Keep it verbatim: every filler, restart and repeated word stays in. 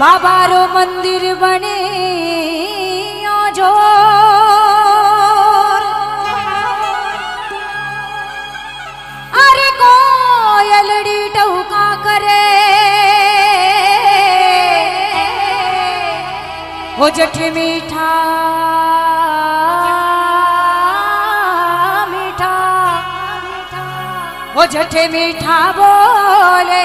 बाबा रो मंदिर बने जो अरे कोयलड़ी टहुका करे हो जठ मीठा मीठा हो जठ मीठा बोले